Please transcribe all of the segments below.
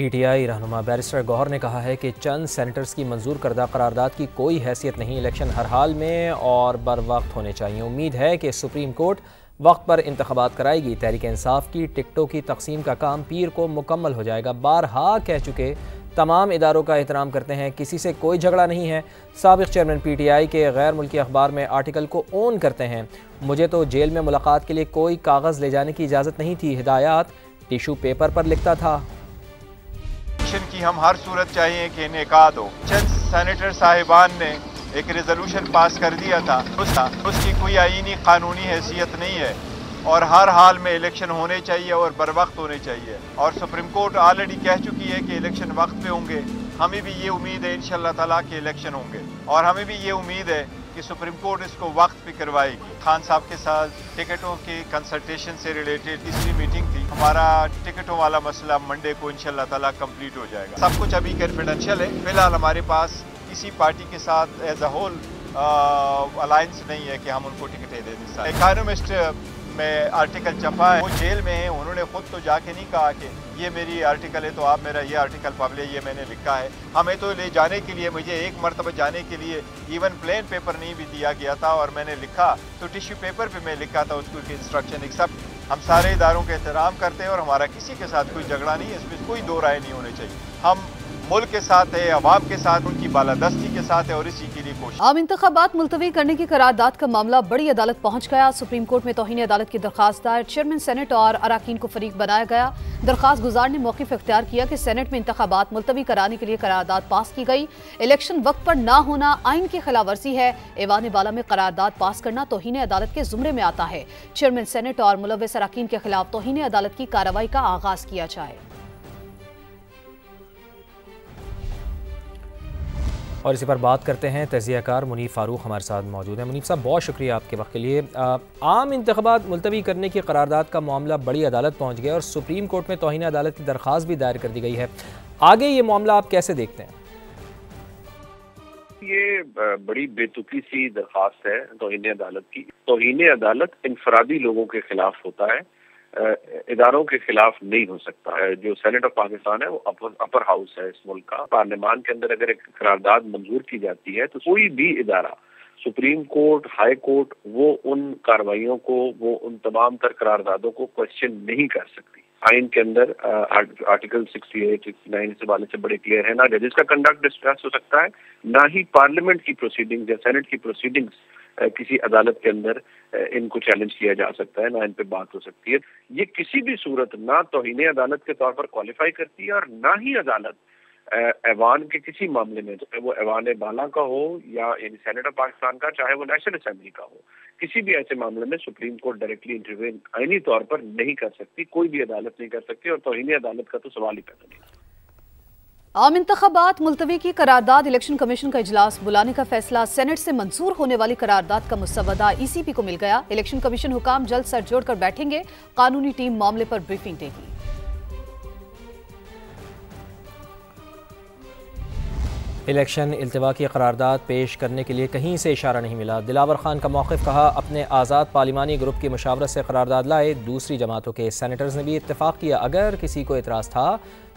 PTI रहनुमा barrister Gauhar ने कहा है कि चंद सेनेटर्स की मंजूर करदा करारदाद की कोई हैसियत नहीं, इलेक्शन हर हाल में और बर वक्त होने चाहिए। उम्मीद है कि सुप्रीम कोर्ट वक्त पर इंतखाबात कराएगी। तहरीक इंसाफ़ की टिकटों की तकसीम का काम पीर को मुकम्मल हो जाएगा। बारहा कह चुके तमाम इदारों का एहतराम करते हैं, किसी से कोई झगड़ा नहीं है। साबिक़ चेयरमैन पीटीआई के गैर मुल्की अखबार में आर्टिकल को ओन करते हैं। मुझे तो जेल में मुलाकात के लिए कोई कागज़ ले जाने की इजाज़त नहीं थी, हिदायत टिशू पेपर पर लिखता था। की हम हर सूरत चाहिए कि इनेकाद हो। चंद सेनेटर साहिबान ने एक रेजोल्यूशन पास कर दिया था, उसकी कोई आईनी कानूनी हैसियत नहीं है और हर हाल में इलेक्शन होने चाहिए और बर वक्त होने चाहिए। और सुप्रीम कोर्ट ऑलरेडी कह चुकी है कि इलेक्शन वक्त पे होंगे। हमें भी ये उम्मीद है इंशाल्लाह ताला कि इलेक्शन होंगे और हमें भी ये उम्मीद है कि सुप्रीम कोर्ट इसको वक्त पे करवाएगी। खान साहब के साथ टिकटों के कंसल्टेशन से रिलेटेड इसकी मीटिंग थी। हमारा टिकटों वाला मसला मंडे को इंशाल्लाह ताला कंप्लीट हो जाएगा। सब कुछ अभी कॉन्फिडेंशियल है। फिलहाल हमारे पास किसी पार्टी के साथ एज अ होल अलायंस नहीं है कि हम उनको टिकटें दे दें। इकोनॉमिस्ट में आर्टिकल छपा है, वो जेल में है। उन्होंने खुद तो जाके नहीं कहा कि ये मेरी आर्टिकल है तो आप मेरा ये आर्टिकल पब्लिश, ये मैंने लिखा है। हमें तो ले जाने के लिए, मुझे एक मरतबा जाने के लिए इवन प्लेन पेपर नहीं भी दिया गया था और मैंने लिखा तो टिश्यू पेपर पे मैं लिखा था उसको कि इंस्ट्रक्शन एक्सेप्ट। हम सारे इदारों का एहतराम करते हैं और हमारा किसी के साथ कोई झगड़ा नहीं है, इसमें कोई दो राय नहीं होनी चाहिए। हम मुल्क के साथ है, अवाम के साथ, उनकी बालादस्ती के साथ है और इसी के लिए कोशिश। आम इंतखाबात मुलतवी करने की करारदाद का मामला बड़ी अदालत पहुंच गया। सुप्रीम कोर्ट में तौहीन अदालत की दरखास्त दायर। चेयरमैन सेनेट और अराकीन को फरीक बनाया गया। दरखास्त गुजार ने मौक़िफ़ इख्तियार किया कि सेनेट में इंतखाबात मुलतवी कराने के लिए करारदाद पास की गई। इलेक्शन वक्त पर ना होना आइन की खिलाफ वर्जी है। ऐवान बाला में करारदाद पास करना तौहीन अदालत के जुमरे में आता है। चेयरमैन सेनेट और मुलव्विस अराकीन के खिलाफ तौहीन अदालत की कार्रवाई का आगाज़ किया जाए। और इसी पर बात करते हैं। तजज़ियाकार मुनीफ़ फ़ारूक हमारे साथ मौजूद हैं। मुनीफ़ साहब, बहुत शुक्रिया आपके वक्त के लिए। आम इंतख़ाबात मुलतवी करने की क़रारदाद का मामला बड़ी अदालत पहुँच गया और सुप्रीम कोर्ट में तौहीन अदालत की दरख्वास्त भी दायर कर दी गई है। आगे ये मामला आप कैसे देखते हैं? ये बड़ी बेतुकी सी दरख्वास्त है तौहीन अदालत की। तौहीन अदालत इनफरादी लोगों के खिलाफ होता है, इदारों के खिलाफ नहीं हो सकता है। जो सेनेट ऑफ पाकिस्तान है वो अपर हाउस है इस मुल्क का। पार्लियामान के अंदर अगर एक करारदाद मंजूर की जाती है तो कोई भी इदारा, सुप्रीम कोर्ट, हाई कोर्ट, वो उन कार्रवाइयों को, वो उन तमाम तर करारदादों को क्वेश्चन नहीं कर सकती। आइन के अंदर आर्टिकल 68, 69 इस हवाले से बड़े क्लियर है। ना जजेस का कंडक्ट डिस्कस हो सकता है, ना ही पार्लियामेंट की प्रोसीडिंग या सेनेट की प्रोसीडिंग्स किसी अदालत के अंदर इनको चैलेंज किया जा सकता है, ना इन पे बात हो सकती है। ये किसी भी सूरत ना तौहीन अदालत के तौर पर क्वालिफाई करती है और ना ही अदालत ऐवान के किसी मामले में, चाहे वो ऐवान बाला का हो या सेनेट ऑफ पाकिस्तान का, चाहे वो नेशनल असम्बली का हो, किसी भी ऐसे मामले में सुप्रीम कोर्ट डायरेक्टली इंटरवेन आईनी तौर पर नहीं कर सकती। कोई भी अदालत नहीं कर सकती और तौहीन अदालत का तो सवाल ही पैदा नहीं। आम इंतखाबात मुलतवी की करारदाद इलेक्शन कमीशन का इजलास बुलाने का फैसला। सेनेट से मंजूर होने वाली करारदाद का मुसवदा ECP को मिल गया। इलेक्शन कमीशन हुकाम जल्द सर जोड़ कर बैठेंगे। कानूनी टीम मामले पर ब्रीफिंग देगी। इलेक्शन इल्तवा की करारदाद पेश करने के लिए कहीं से इशारा नहीं मिला। दिलावर खान का मौक़िफ़ कहा, अपने आज़ाद पार्लिमानी ग्रुप की मुशावरत से करारदाद लाए। दूसरी जमातों के सेनेटर्स ने भी इत्तेफाक किया। अगर किसी को एतराज़ था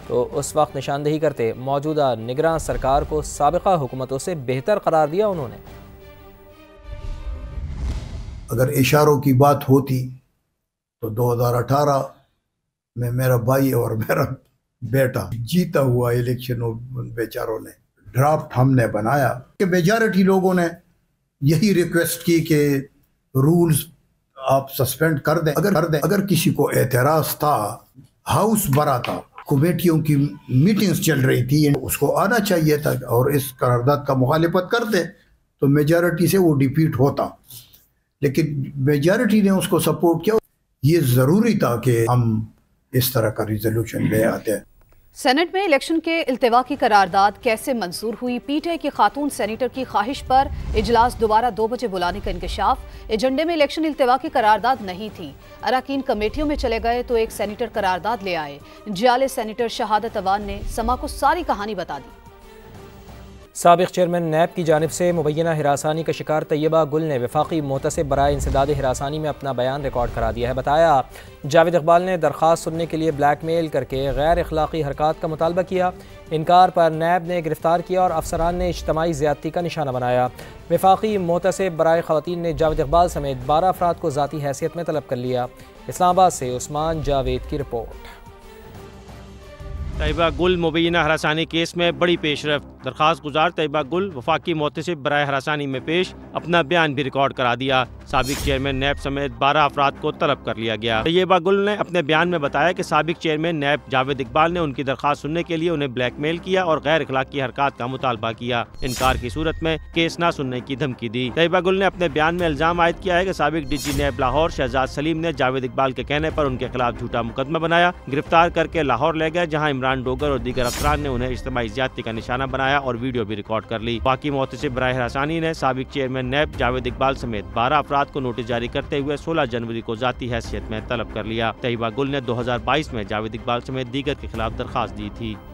तो उस वक्त निशानदेही करते। मौजूदा निगरान सरकार को साबिक़ा हुकूमतों से बेहतर करार दिया उन्होंने। अगर इशारों की बात होती तो 2018 में मेरा भाई और मेरा बेटा जीता हुआ इलेक्शन, बेचारों ने ड्राफ्ट हमने बनाया कि मेजॉरिटी लोगों ने यही रिक्वेस्ट की कि रूल्स आप सस्पेंड कर दें। अगर किसी को एतराज़ था, हाउस भरा था, कमेटियों की मीटिंग्स चल रही थी, उसको आना चाहिए था और इस करारदाद का मुखालिफत करते तो मेजॉरिटी से वो डिफीट होता। लेकिन मेजॉरिटी ने उसको सपोर्ट किया। ये ज़रूरी था कि हम इस तरह का रिजोल्यूशन ले आते हैं। सेनेट में इलेक्शन के इल्तवा की करारदाद कैसे मंजूर हुई? पीटीआई की खातून सेनेटर की ख्वाहिश पर इजलास दोबारा 2 बजे बुलाने का इंकशाफ। एजेंडे में इलेक्शन इल्तवा की करारदाद नहीं थी। अराकीन कमेटियों में चले गए तो एक सेनेटर करारदाद ले आए। जियाले सेनेटर शहादत अवान ने समा को सारी कहानी बता दी। साबिक़ चेयरमैन नैब की जानिब से मुबैना हिरासानी का शिकार तैयबा गुल ने वफ़ाक़ी मोहतसिब बराए इंसदाद हिरासानी में अपना बयान रिकॉर्ड करा दिया है। बताया, जावेद इकबाल ने दरख्वास्त सुनने के लिए ब्लैक मेल करके गैर अखलाक़ी हरकत का मुतालबा किया। इनकार पर नैब ने गिरफ्तार किया और अफसरान ने इज्तमाई ज़्यादती का निशाना बनाया। वफ़ाक़ी मोहतसिब बराए ख़वातीन ने जावेद इकबाल समेत 12 अफराद को ज़ाती हैसियत में तलब कर लिया। इस्लामाबाद से उस्मान जावेद की रिपोर्ट। तैयबा गुल मुबैना हरासानी केस में बड़ी पेशरफ्त। दरख्वास्त गुजार तैयबा गुल वफाकी मोहतसिब बराए हरासानी में पेश अपना बयान भी रिकॉर्ड करा दिया। साबिक चेयरमैन नैब समेत 12 अफराद को तलब कर लिया गया। तैयबा गुल ने अपने बयान में बताया कि साबिक चेयरमैन नैब जावेद इकबाल ने उनकी दरख्वास्त सुनने के लिए उन्हें ब्लैकमेल किया और गैर अखलाकी हरकत का मुतालबा किया। इनकार की सूरत में केस न सुनने की धमकी दी। तैयबा गुल ने अपने बयान में इल्जाम आयद किया है कि साबिक डीजी नैब लाहौर शहजाद सलीम ने जावेद इकबाल के कहने पर उनके खिलाफ झूठा मुकदमा बनाया, गिरफ्तार करके लाहौर ले गए, जहाँ इमरान डोगर और दीगर अफसरान ने उन्हें इज्तिमाई ज्यादती का निशाना बनाया और वीडियो भी रिकॉर्ड कर ली। बाकी मोहतसिब बराए हरासानी ने साबिक चेयरमैन नैब जावेद इकबाल समेत 12 अफराद को नोटिस जारी करते हुए 16 जनवरी को जाती हैसियत में तलब कर लिया। तैयबा गुल ने 2022 में जावेद इकबाल समेत दीगर के खिलाफ दरखास्त दी थी।